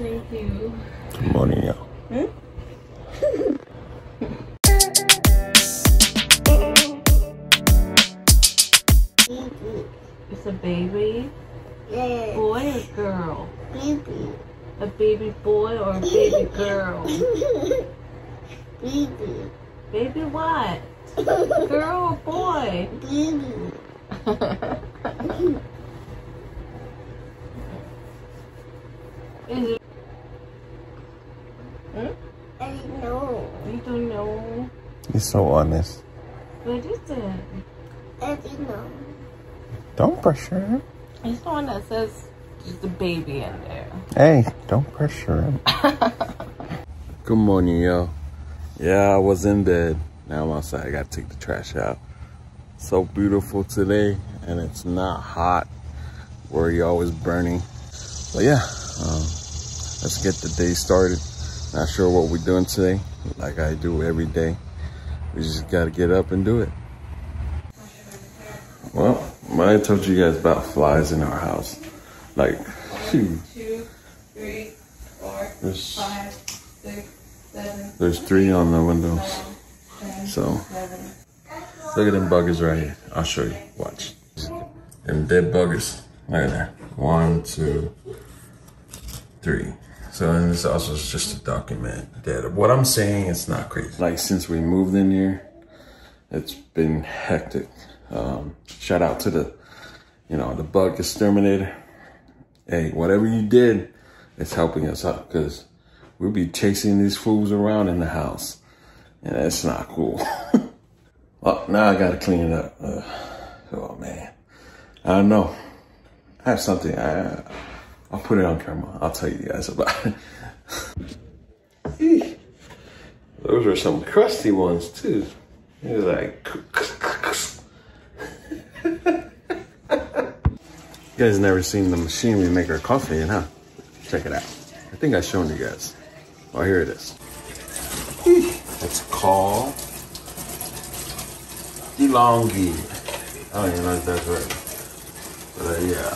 Thank you. Good morning, y'all. It's a baby? Yes. Boy or girl? Baby. A baby boy or a baby girl? Baby. Baby what? Girl or boy? Baby. Is it? Hmm? I don't know. You don't know? You're so honest. What is it? I don't know. Don't pressure him. It's the one that says just a baby in there. Hey, don't pressure him. Good morning, yo. Yeah, I was in bed. Now I'm outside. I gotta take the trash out. So beautiful today, and it's not hot where you're always burning. But yeah, let's get the day started. Not sure what we're doing today, like I do every day. We just gotta get up and do it. Well, I told you guys about flies in our house. Like, one, two, three, four, there's 5, 6, 7. There's 3 on the windows. 7, so, 7. Look at them buggers right here. I'll show you. Watch. Them dead buggers. Right there. 1, 2, 3. So, and this also is just to document that. What I'm saying, it's not crazy. Like, since we moved in here, it's been hectic. Shout out to the, the bug exterminator. Hey, whatever you did, it's helping us out because we'll be chasing these fools around in the house. And that's not cool. Well, now I got to clean it up. Oh, man. I don't know. I have something. I'll put it on camera. I'll tell you guys about it. Those are some crusty ones, too. It was like... You guys never seen the machine we make our coffee in, huh? Check it out. I think I've shown you guys. Oh, here it is. It's called De Longi. I don't even know if that's right. But yeah,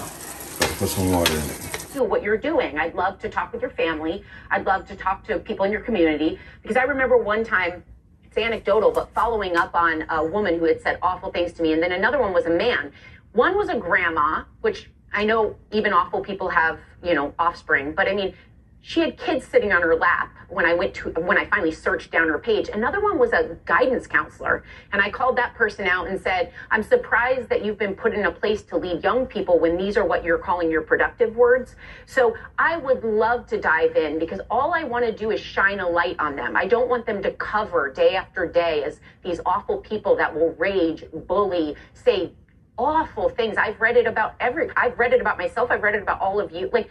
gotta put some water in it. Do what you're doing. I'd love to talk with your family. I'd love to talk to people in your community because I remember one time, it's anecdotal, but following up on a woman who had said awful things to me, and then another one was a man. One was a grandma, which I know even awful people have, offspring, but I mean, she had kids sitting on her lap when I finally searched down her page. Another one was a guidance counselor. And I called that person out and said, I'm surprised that you've been put in a place to lead young people when these are what you're calling your productive words. So I would love to dive in because all I want to do is shine a light on them. I don't want them to cover day after day as these awful people that will rage, bully, say awful things. I've read it about myself. I've read it about all of you. Like,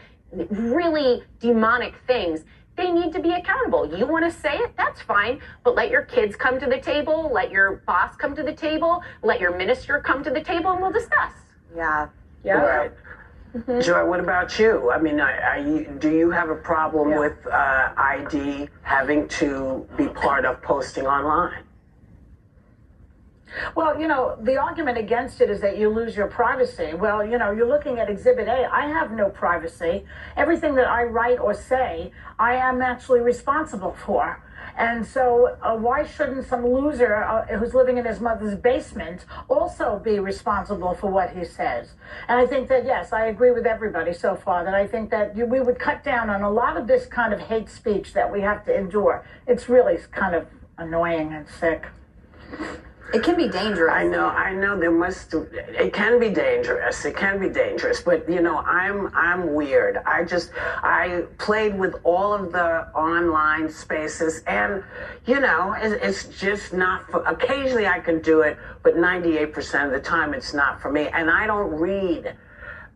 really demonic things. They need to be accountable. You want to say it? That's fine. But let your kids come to the table. Let your boss come to the table. Let your minister come to the table, and we'll discuss. Yeah. Yeah. Right. Mm-hmm. Joy, what about you? I mean, do you have a problem with ID having to be part of posting online? Well, the argument against it is that you lose your privacy. Well, you're looking at Exhibit A. I have no privacy. Everything that I write or say, I am actually responsible for. And so why shouldn't some loser who's living in his mother's basement also be responsible for what he says? And I think that, yes, I agree with everybody so far, that I think that we would cut down on a lot of this kind of hate speech that we have to endure. It's really kind of annoying and sick. It can be dangerous. I know. It can be dangerous. It can be dangerous. But I'm weird. I played with all of the online spaces, and it's just not for. Occasionally I can do it, but 98% of the time it's not for me. And I don't read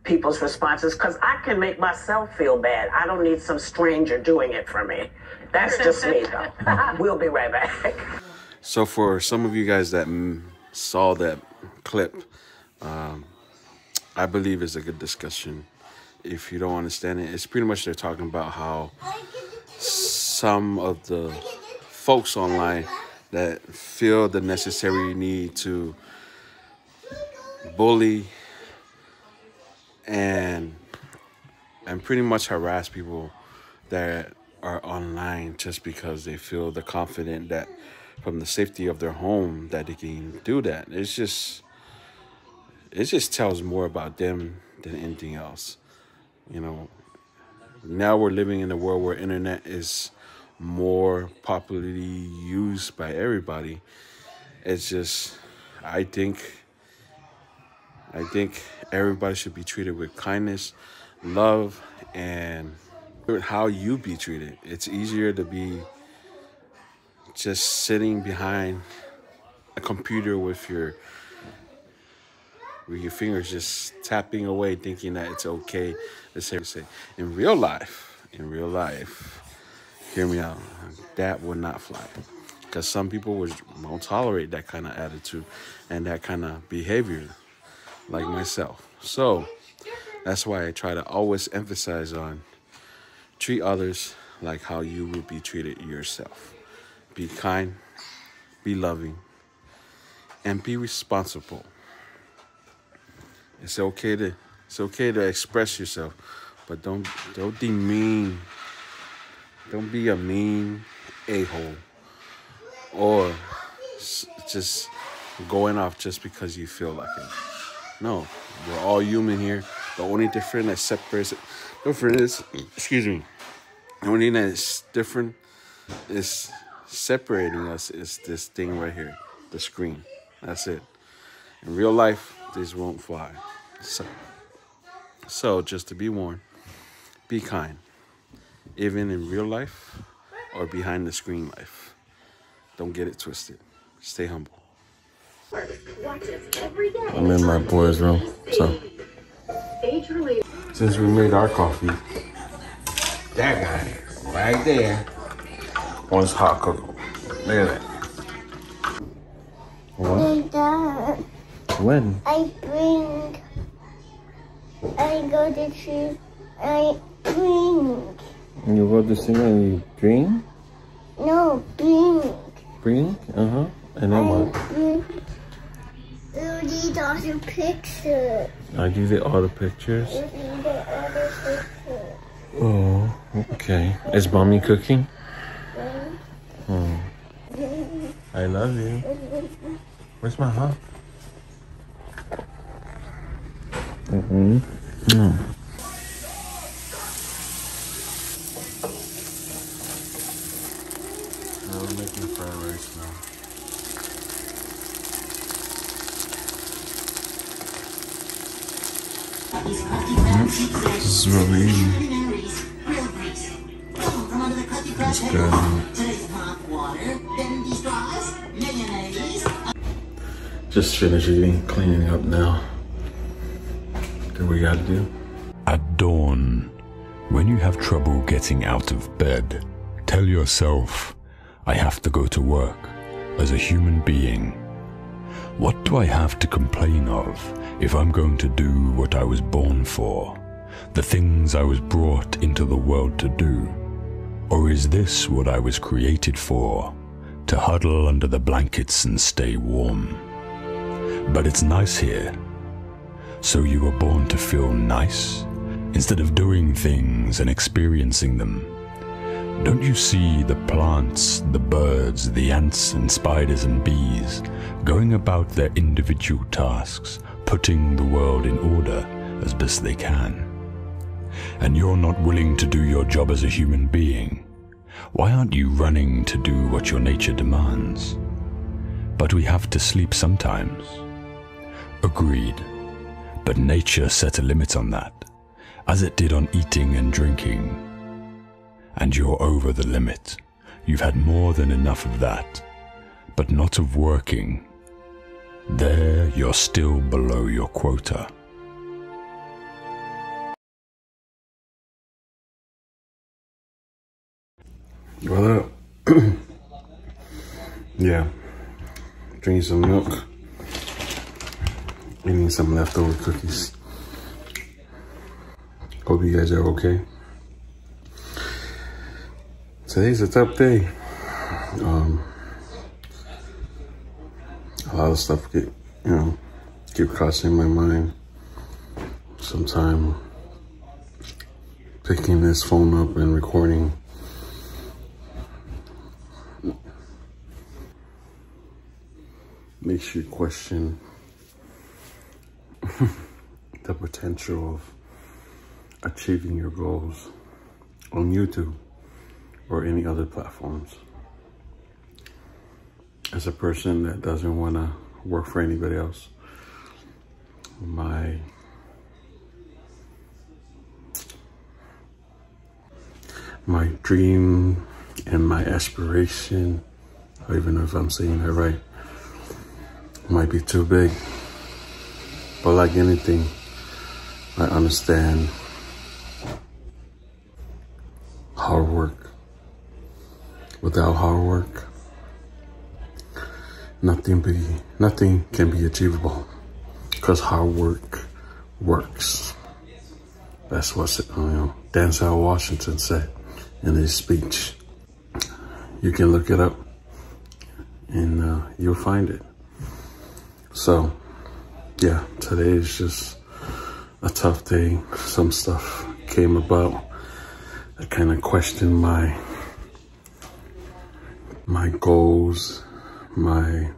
people's responses because I can make myself feel bad. I don't need some stranger doing it for me. That's just me, though. We'll be right back. So for some of you guys that saw that clip, I believe it's a good discussion. If you don't understand it, it's pretty much they're talking about how some of the folks online that feel the necessary need to bully and pretty much harass people that are online just because they feel they're confident that from the safety of their home that they can do that. It just tells more about them than anything else. You know, now we're living in a world where internet is more popularly used by everybody. It's just, I think everybody should be treated with kindness, love, and how you be treated. It's easier to be just sitting behind a computer with your fingers just tapping away, thinking that it's okay to say. In real life, hear me out, that would not fly. Because some people won't tolerate that kind of attitude and that kind of behavior, like myself. So that's why I try to always emphasize on treat others like how you would be treated yourself. Be kind, be loving, and be responsible. It's okay to express yourself, but don't demean. Don't be a mean a-hole or just going off just because you feel like it. No, we're all human here. The only difference that separates it, the only thing that's different is separating us is this thing right here, the screen. That's it. In real life, this won't fly. So just to be warned, be kind, even in real life or behind the screen life. Don't get it twisted. Stay humble. I'm in my boy's room, so since we made our coffee, that guy right there wants hot cocoa. Look at that. What? Dad, when? I go to sleep. You go to sleep and you drink? No, drink. Drink? Uh-huh. And then what? You did all the pictures. I did all the pictures? You did all the pictures. Oh, okay. Is mommy cooking? Oh. I love you. Where's my hug? Mm-mm. No. Now we're making fried rice now. This is really easy. It's good. Just finished eating, cleaning up now. We gotta do. At dawn, when you have trouble getting out of bed, tell yourself, I have to go to work as a human being. What do I have to complain of if I'm going to do what I was born for, the things I was brought into the world to do? Or is this what I was created for, to huddle under the blankets and stay warm? But it's nice here. So you were born to feel nice, instead of doing things and experiencing them. Don't you see the plants, the birds, the ants and spiders and bees going about their individual tasks, putting the world in order as best they can? And you're not willing to do your job as a human being. Why aren't you running to do what your nature demands? But we have to sleep sometimes. Agreed. But nature set a limit on that, as it did on eating and drinking. And you're over the limit. You've had more than enough of that, but not of working. There, you're still below your quota. Well, yeah, drinking some milk. Eating some leftover cookies. Hope you guys are okay. Today's a tough day. A lot of stuff keep crossing my mind. Sometimes picking this phone up and recording. Makes you question the potential of achieving your goals on YouTube or any other platforms. As a person that doesn't want to work for anybody else, my dream and my aspiration, I don't even know if I'm saying that right, might be too big. But like anything, I understand hard work. Without hard work, nothing can be achievable, because hard work works. That's what Denzel Washington said in his speech. You can look it up and you'll find it. So yeah, today is just a tough day. Some stuff came about that kind of questioned my goals, my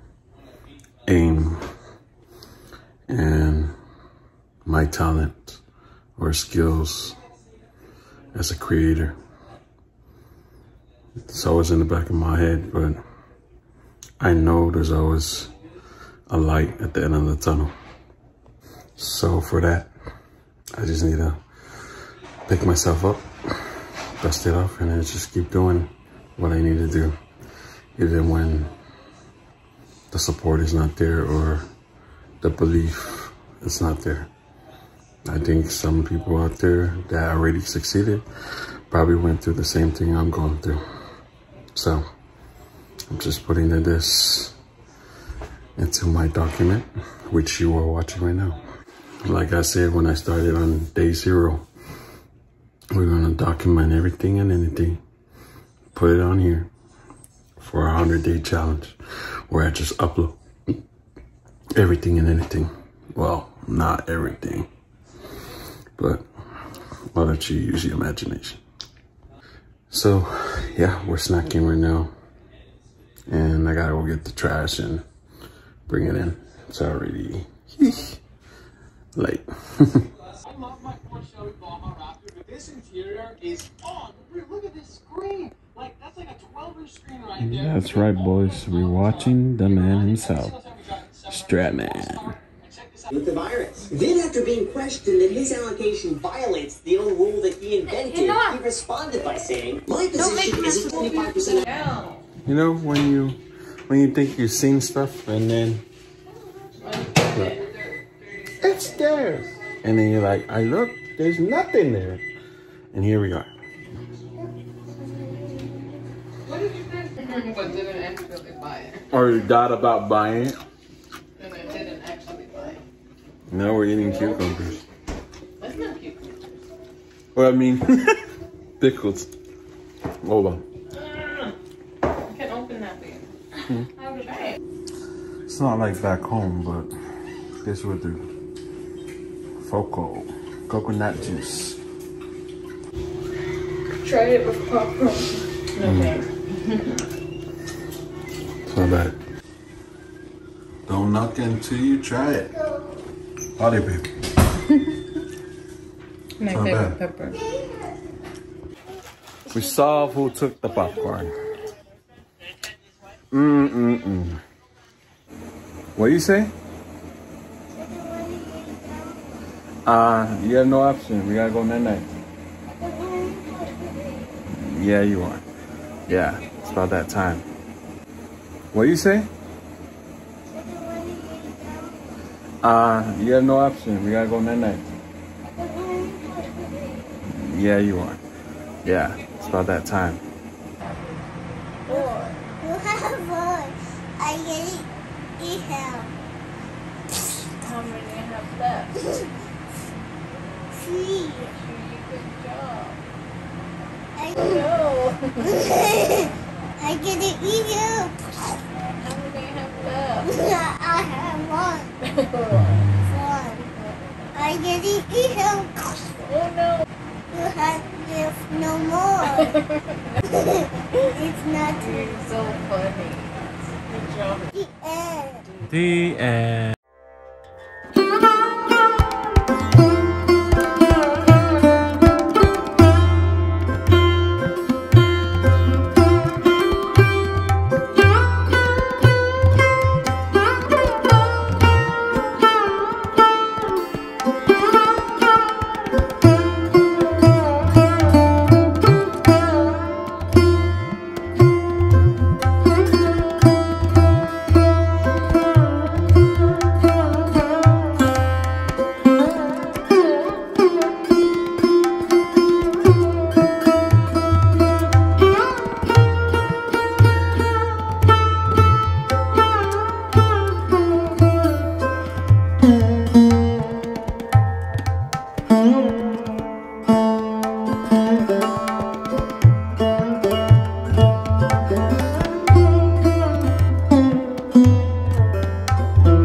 aim, and my talent or skills as a creator. It's always in the back of my head, but I know there's always a light at the end of the tunnel. So for that, I just need to pick myself up, dust it off, and then just keep doing what I need to do, even when the support is not there or the belief is not there. I think some people out there that already succeeded probably went through the same thing I'm going through. So I'm just putting this into my document, which you are watching right now. Like I said, when I started on day 0, we're gonna document everything and anything, put it on here for a 100-day challenge, where I just upload everything and anything. Well, not everything, but why don't you use your imagination? So yeah, we're snacking right now, and I gotta go get the trash and bring it in. It's already late. This interior is on. Look at this screen. Like, that's like a 12-inch screen right there. That's right, boys. We're watching the man himself, Stratman. With the virus. Then, after being questioned that his allegation violates the old rule that he invented, he responded by saying, "My position is 25%." You know, when you think you've seen stuff and then it's there, and then you're like, I look, there's nothing there. And here we are. What did you think? But didn't actually buy it. Or you thought about buying it. And I didn't actually buy it. Now we're eating cucumbers. That's not cucumbers. Well, I mean, pickles. Hold on. I can open that thing. I would try it. It's not like back home, but this would do. Foco. Coconut juice. Try it with popcorn. Okay. It's not bad. Don't knock it until you try it. Body baby. It's not bad. Pepper. We saw who took the popcorn. What do you say? You have no option. We gotta go midnight. Yeah, you are. Yeah, it's about that time. What do you say? You have no option. We gotta go midnight. Yeah, you are. Yeah, it's about that time. Three. Good job. I get to eat you. How many do you have left? I have one. One. I get to eat you. Oh no. You have no more. It's not. You're so funny. Good job. The end.